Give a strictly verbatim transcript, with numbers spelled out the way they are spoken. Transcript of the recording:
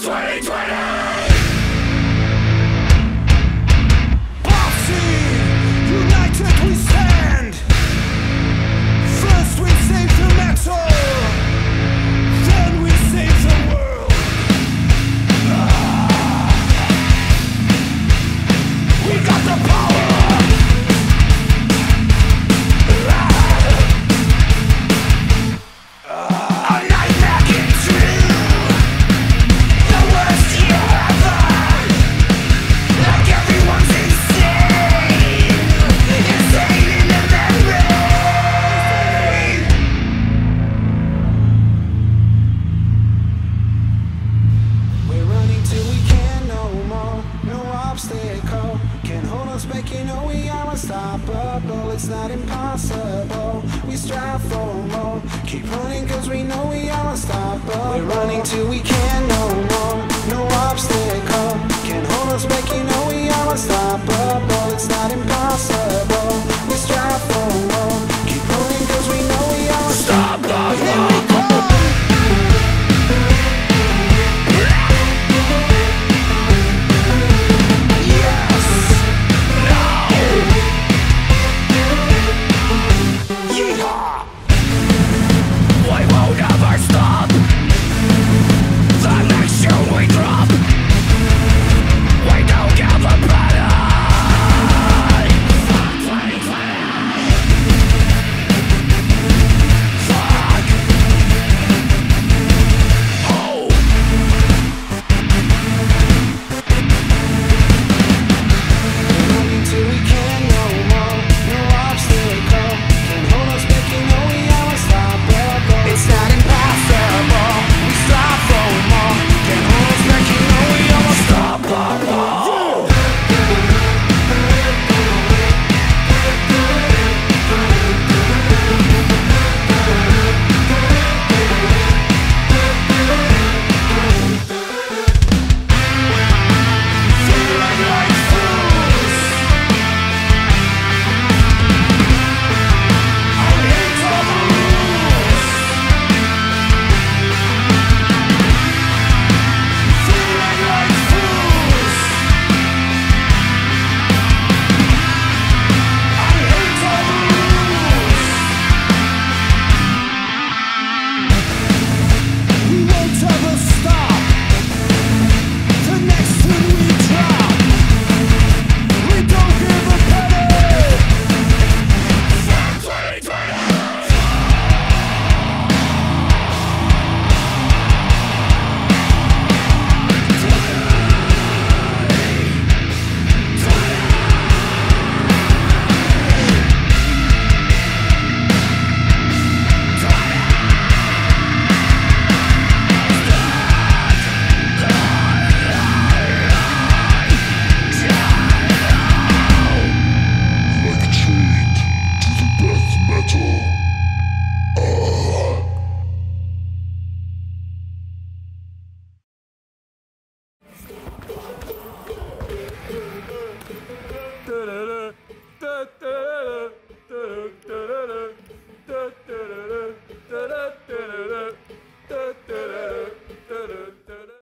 twenty twenty! Back, you know we are unstoppable. No, it's not impossible. We strive for more. Keep running, cause we know we are unstoppable. We're running till we can no